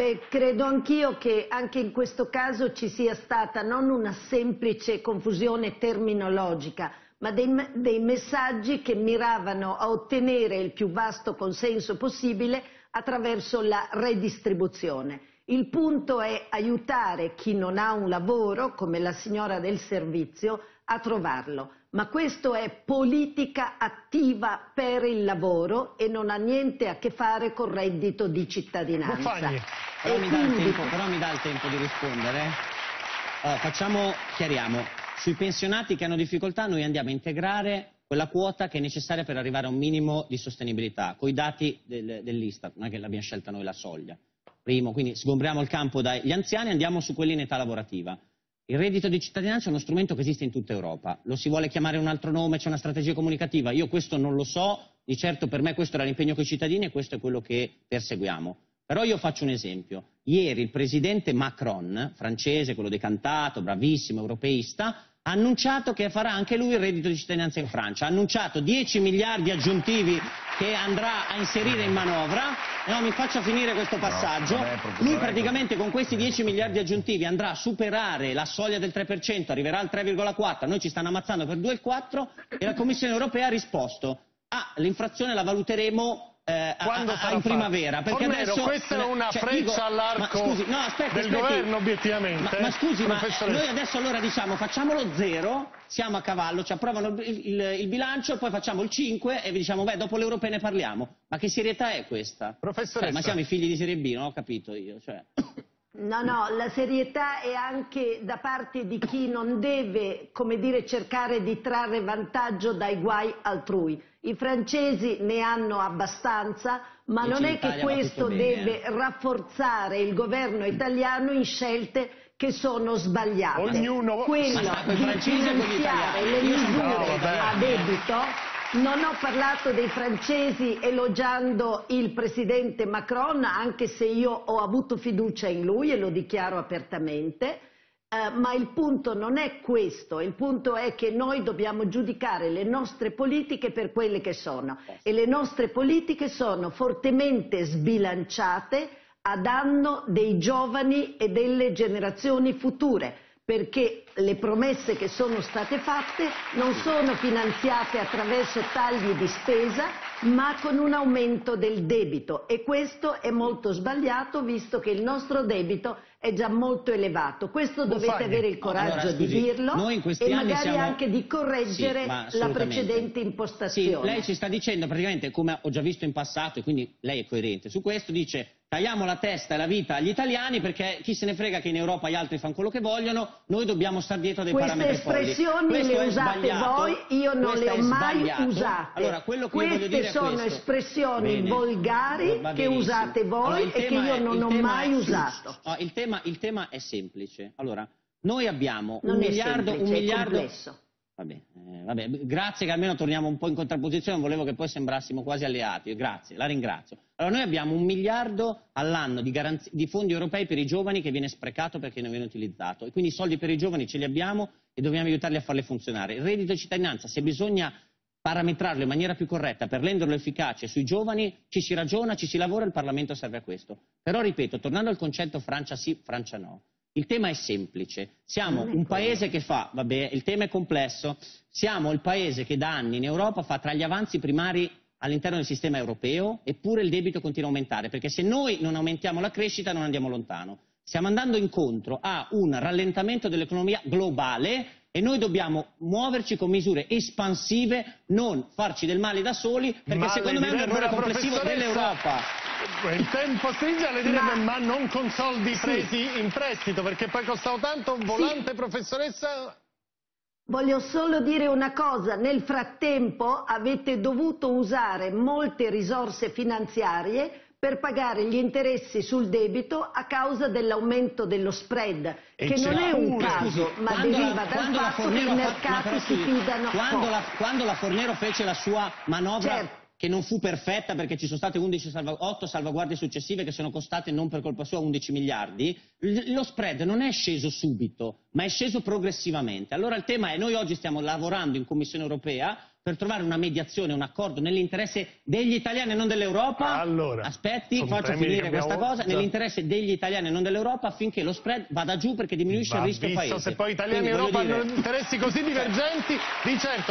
Beh, credo anch'io che anche in questo caso ci sia stata non una semplice confusione terminologica, ma dei messaggi che miravano a ottenere il più vasto consenso possibile attraverso la redistribuzione. Il punto è aiutare chi non ha un lavoro, come la signora del servizio, a trovarlo. Ma questo è politica attiva per il lavoro e non ha niente a che fare col reddito di cittadinanza. Però mi dà il tempo di rispondere. Allora, chiariamo. Sui pensionati che hanno difficoltà noi andiamo a integrare quella quota che è necessaria per arrivare a un minimo di sostenibilità, con i dati dell'Istat, non è che l'abbiamo scelta noi la soglia. Primo, quindi sgombriamo il campo dagli anziani e andiamo su quelli in età lavorativa. Il reddito di cittadinanza è uno strumento che esiste in tutta Europa, lo si vuole chiamare un altro nome, c'è una strategia comunicativa, io questo non lo so, di certo per me questo era l'impegno con i cittadini e questo è quello che perseguiamo. Però io faccio un esempio, ieri il presidente Macron, francese, quello decantato, bravissimo, europeista, ha annunciato che farà anche lui il reddito di cittadinanza in Francia, ha annunciato 10 miliardi aggiuntivi che andrà a inserire in manovra. No, mi faccia finire questo passaggio. Lui praticamente con questi 10 miliardi aggiuntivi andrà a superare la soglia del 3%, arriverà al 3,4%, noi ci stanno ammazzando per 2,4% e la Commissione Europea ha risposto: ah, l'infrazione la valuteremo in primavera. Perché Fornero, adesso questa è una freccia all'arco del governo, obiettivamente. Ma scusi, ma noi adesso allora diciamo facciamolo zero, siamo a cavallo, ci approvano il bilancio, poi facciamo il 5 e vi diciamo beh, dopo l'Europea ne parliamo. Ma che serietà è questa? Professoressa. Ma siamo i figli di Serie B, non ho capito io. No, no, la serietà è anche da parte di chi non deve, come dire, cercare di trarre vantaggio dai guai altrui. I francesi ne hanno abbastanza, ma non è che questo deve rafforzare il governo italiano in scelte che sono sbagliate. Quello di finanziare le misure a debito. Non ho parlato dei francesi elogiando il presidente Macron, anche se io ho avuto fiducia in lui e lo dichiaro apertamente, ma il punto non è questo, il punto è che noi dobbiamo giudicare le nostre politiche per quelle che sono e le nostre politiche sono fortemente sbilanciate a danno dei giovani e delle generazioni future. Perché le promesse che sono state fatte non sono finanziate attraverso tagli di spesa, ma con un aumento del debito. E questo è molto sbagliato, visto che il nostro debito è già molto elevato. Questo dovete avere il coraggio di dirlo e magari anche di correggere la precedente impostazione. Sì, lei ci sta dicendo praticamente, come ho già visto in passato, e quindi lei è coerente su questo, dice: tagliamo la testa e la vita agli italiani perché chi se ne frega che in Europa gli altri fanno quello che vogliono, noi dobbiamo star dietro a dei parametri folli. Queste espressioni le usate voi, io non le ho mai usate. Allora, queste sono espressioni volgari che usate voi e che io non ho mai usato. Il tema è semplice. Allora, noi abbiamo un miliardo... Non è semplice, è complesso. Vabbè, grazie che almeno torniamo un po' in contrapposizione, non volevo che poi sembrassimo quasi alleati, grazie, la ringrazio. Allora noi abbiamo 1 miliardo all'anno di fondi europei per i giovani che viene sprecato perché non viene utilizzato e quindi i soldi per i giovani ce li abbiamo e dobbiamo aiutarli a farli funzionare. Il reddito di cittadinanza, se bisogna parametrarlo in maniera più corretta per renderlo efficace sui giovani, ci si ragiona, ci si lavora e il Parlamento serve a questo. Però ripeto, tornando al concetto Francia sì, Francia no. Il tema è semplice, siamo un paese che fa, il tema è complesso, siamo il paese che da anni in Europa fa tra gli avanzi primari all'interno del sistema europeo, eppure il debito continua a aumentare, perché se noi non aumentiamo la crescita non andiamo lontano. Stiamo andando incontro a un rallentamento dell'economia globale e noi dobbiamo muoverci con misure espansive, non farci del male da soli, perché secondo me è un errore complessivo dell'Europa. Il tempo stringe, le direbbe, ma non con soldi presi in prestito, perché poi costava tanto un volante, professoressa. Voglio solo dire una cosa, nel frattempo avete dovuto usare molte risorse finanziarie per pagare gli interessi sul debito a causa dell'aumento dello spread, che non è un caso, ma deriva dal fatto che i mercati si fidano. Quando la Fornero fece la sua manovra che non fu perfetta perché ci sono state 8 salvaguardie successive che sono costate non per colpa sua 11 miliardi, lo spread non è sceso subito, ma è sceso progressivamente. Allora il tema è, noi oggi stiamo lavorando in Commissione Europea per trovare una mediazione, un accordo nell'interesse degli italiani e non dell'Europa. Allora, aspetti, faccio finire questa cosa, nell'interesse degli italiani e non dell'Europa, affinché lo spread vada giù perché diminuisce il rischio paese. Se poi italiani e Europa hanno interessi così divergenti, di certo